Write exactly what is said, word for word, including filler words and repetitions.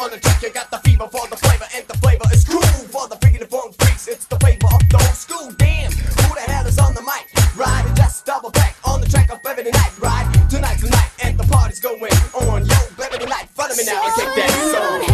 on the track, you got the fever for the flavor, and the flavor is cool for the freaking phone freaks. It's the flavor of the old school. Damn, who the hell is on the mic? Right, just double back on the track of every night. Right, tonight, tonight, and the party's going on. Yo, every night, follow me now and kick that song.